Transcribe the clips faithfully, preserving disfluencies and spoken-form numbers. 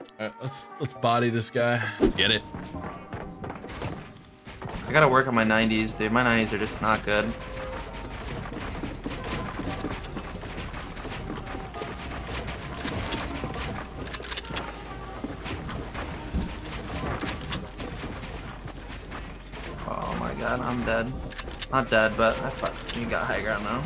All right, let's let's body this guy. Let's get it. I gotta work on my nineties, dude. My nineties are just not good. Oh my god, I'm dead. Not dead, but I fucking got high ground now.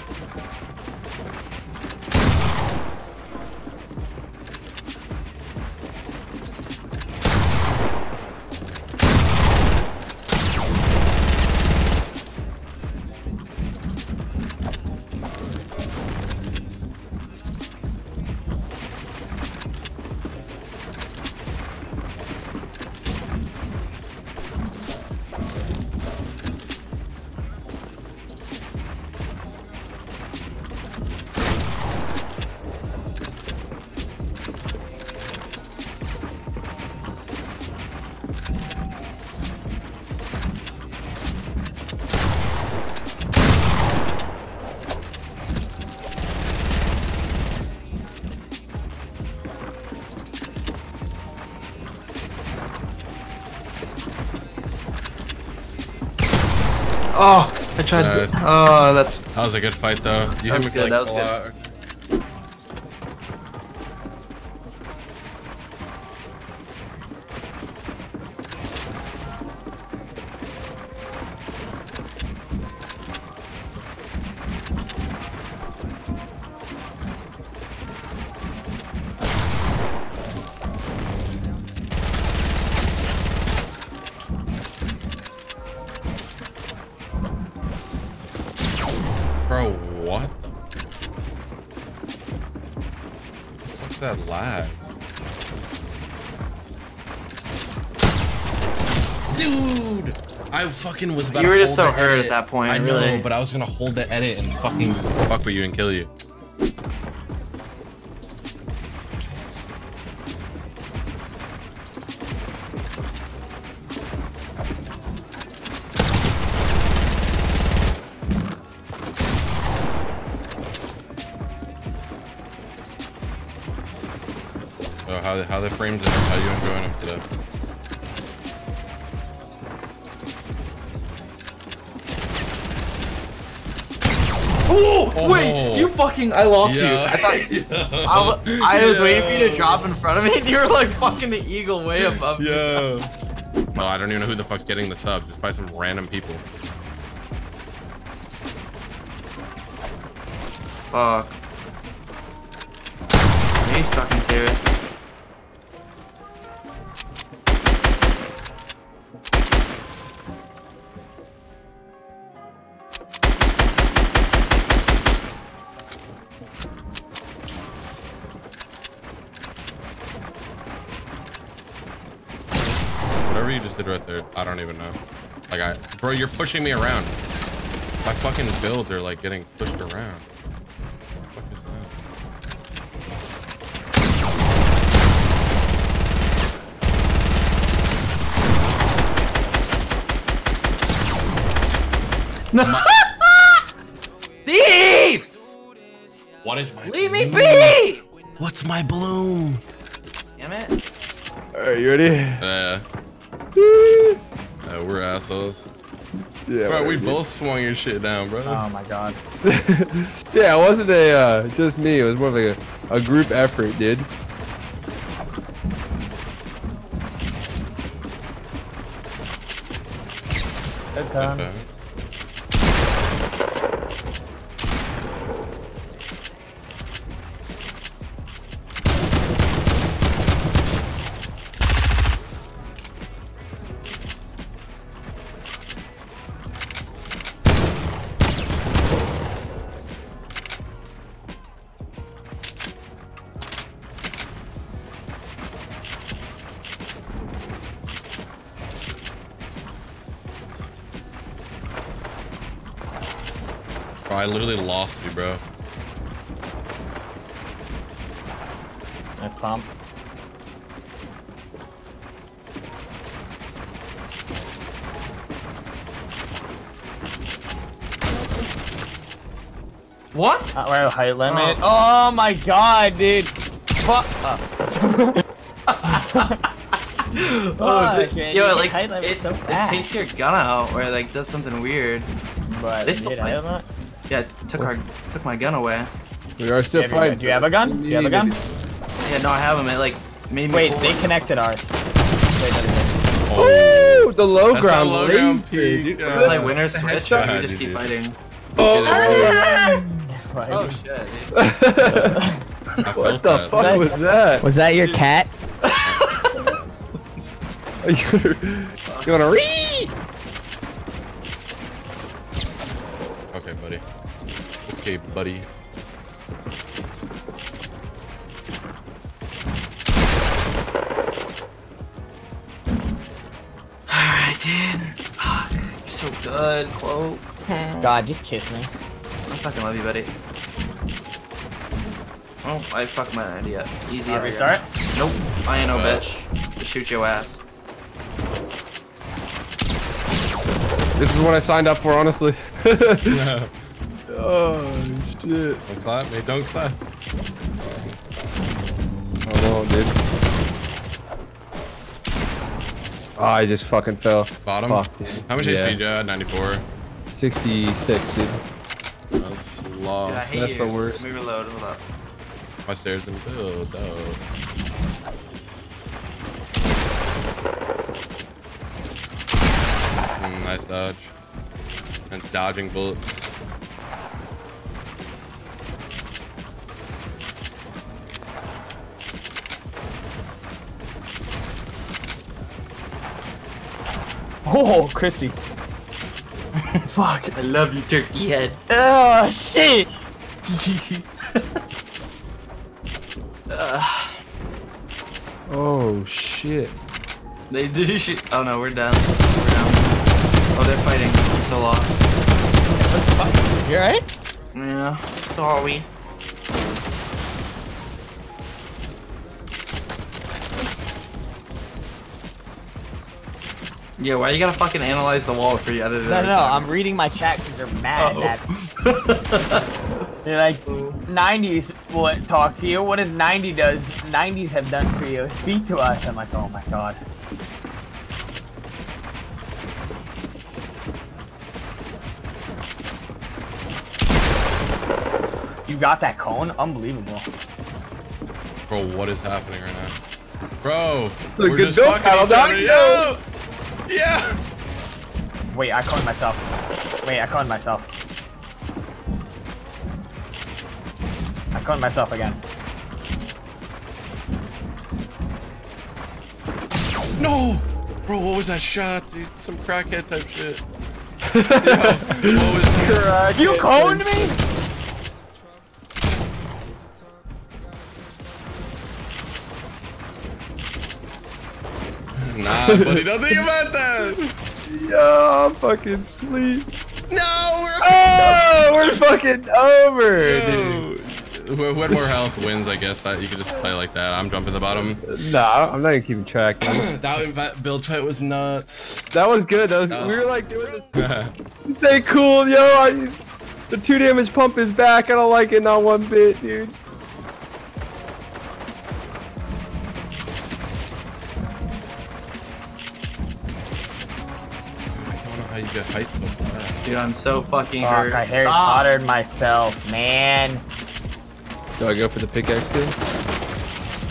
Oh, I tried. Uh, to oh, that's. That was a good fight, though. You that hit me good, for, like, that was a good. Lot. Bro, what the f- What's that lag? Dude! I fucking was about you to You were hold just so hurt edit. At that point, I really. know, but I was gonna hold the edit and fucking fuck with you and kill you. So how, how they framed him, how you enjoying him today? Ooh, oh, wait, you fucking, I lost yeah. you. I thought, yeah. I, I was yeah. waiting for you to drop in front of me and you were like fucking the eagle way above yeah. me. Well, I don't even know who the fuck's getting the sub, just by some random people. Fuck. Are you fucking serious? Whatever you just did right there, I don't even know. Like I, bro, you're pushing me around. My fucking builds are like getting pushed around. What the fuck is that? No. My Thiefs! What is my Leave bloom? me be! What's my bloom? Damn it. Alright, you ready? Yeah. Uh, Uh, we're assholes. Yeah, bro, we both swung your shit down, bro. Oh my god. Yeah, it wasn't a uh, just me. It was more of like a, a group effort, dude. Head time. I literally lost you, bro. I pump. What? Not where height limit. Oh. Oh my god, dude. Fuck. Oh, oh man, yo, like it, so it takes your gun out or like does something weird. But they still fight. Not? Yeah, it took our took my gun away. We are still yeah, fighting. Do you have a gun? Do you have a gun? Yeah, no, I have them. It like made me. Wait, forward. They connected ours. Oh, ooh, the low that's ground. Low ground peak. Yeah. Like winner switch, or you just keep fighting. Oh, oh, oh shit! What the that. fuck was that? Was that your cat? Are you gonna read? Okay, buddy. Okay, buddy. Alright, dude. Fuck. You're so good, Cloak. God, just kiss me. I fucking love you, buddy. Oh, I fucked my idea. Easy every start? Nope. I ain't no bitch. Just shoot your ass. This is what I signed up for, honestly. No. Oh, shit. Don't clap, mate. Don't clap. Oh, dude. Oh, I just fucking fell. Bottom? Fuck. How much yeah. H P do you have? ninety-four? sixty-six, dude. That's lost. Dude, that's you. the worst. Let me reload. Hold up. My stairs in the build, though. Nice dodge. And dodging bullets. Oh, crispy. Fuck. I love you, turkey head. Oh, shit. uh. Oh, shit. They did shit. Oh, no, we're down. We're down. Oh, they're fighting. It's a loss. What the fuck? You alright? Yeah. So are we. Yeah, why you gotta fucking analyze the wall before you edit it? No, no, no, I'm reading my chat because they're mad uh -oh. at me. They're like, nineties will talk to you. What does ninety does? nineties have done for you. Speak to us. I'm like, oh my god. You got that cone? Unbelievable. Bro, what is happening right now? Bro, it's we're good just fucking each other. Yeah. Wait, I coned myself. Wait, I coned myself. I coned myself again. No! Bro, what was that shot, dude? Some crackhead type shit. Yeah, what was that? You coned me? Nah, buddy, don't think about that! Yo, I'm fucking sleep. No, we're oh, over. We're fucking over, yo. Dude. When more health wins, I guess, that you can just play like that. I'm jumping the bottom. Nah, I'm not even keeping track. That build fight was nuts. That was good. That was, that was we were like doing this. Stay cool, yo. I, the two damage pump is back. I don't like it, not one bit, dude. You get hyped so far. Dude, I'm so fucking Fuck, hurt. I Harry Potter'd myself, man. Do I go for the pickaxe, dude?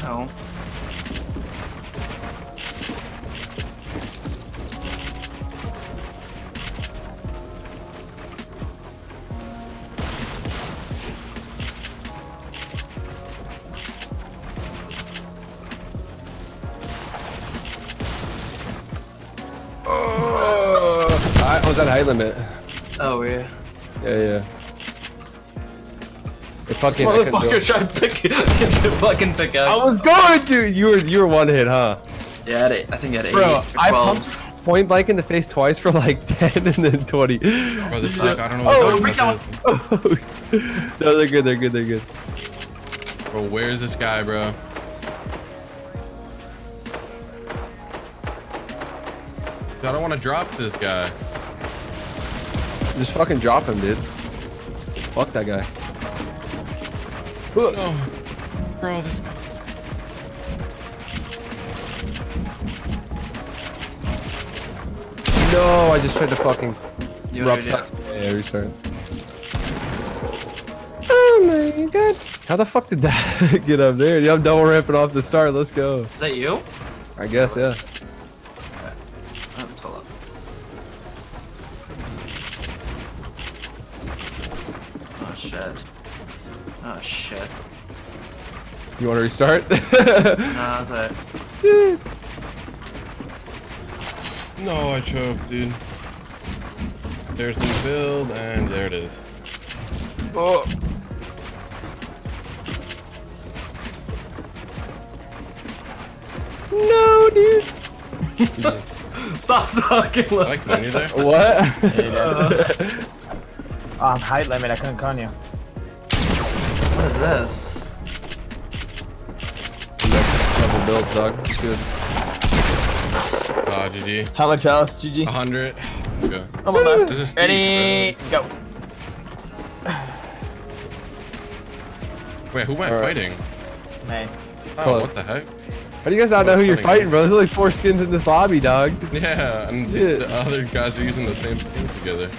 No. I was at height limit. Oh, yeah. Yeah, yeah. It fucking, this motherfucker tried to pick it. fucking pick out. I was going to! You were, you were one hit, huh? Yeah, I think I had eight. Bro, I pumped point blank in the face twice for like ten and then twenty. Bro, this is like, I don't know what oh, we're going. No, they're good, they're good, they're good. Bro, where is this guy, bro? I don't want to drop this guy. Just fucking drop him, dude. Fuck that guy. No. Bro, this guy. No, I just tried to fucking you rub tuck. Yeah, restart. Oh my god. How the fuck did that get up there? Yeah, I'm double ramping off the start. Let's go. Is that you? I guess, yeah. Alright. I'm still up. Oh shit. Oh shit. You want to restart? Nah, that's alright. Shit. No, I choked, dude. There's the build, and there it is. Oh. No, dude. Stop sucking. Like that, you there? What? uh, oh, I'm height limit. I couldn't con you. What is this? Double build, dog. It's good. Ah, uh, G G. How much else, G G? one hundred. Go. I'm on left. This is Ready? Thief, go. Wait, who am I right. fighting? Me. Oh, Close. What the heck? How do you guys not know who you're fighting, bro? There's like four skins in this lobby, dog. Yeah, and yeah. the other guys are using the same skins together.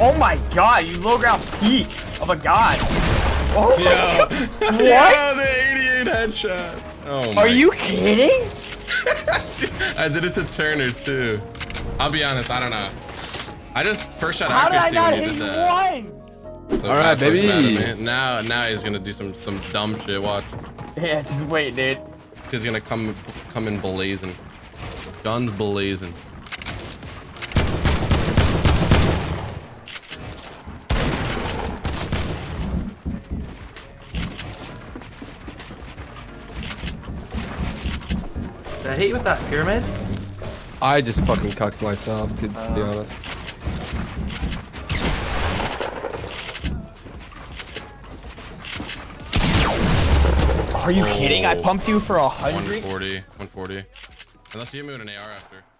Oh my god, you low ground peak of a god. Oh my yeah. god. What? Yeah, the eighty-eight headshot. Oh my Are you kidding? I did it to Turner too. I'll be honest, I don't know. I just first shot accuracy when you did that. All right, baby. Now, now he's gonna do some some dumb shit. Watch. Yeah, just wait, dude. He's gonna come come in blazing, guns blazing. Did I hit you with that pyramid? I just fucking cucked myself, to uh. be honest. Are you oh. kidding? I pumped you for a hundred. one forty, one forty. Unless you move an A R after.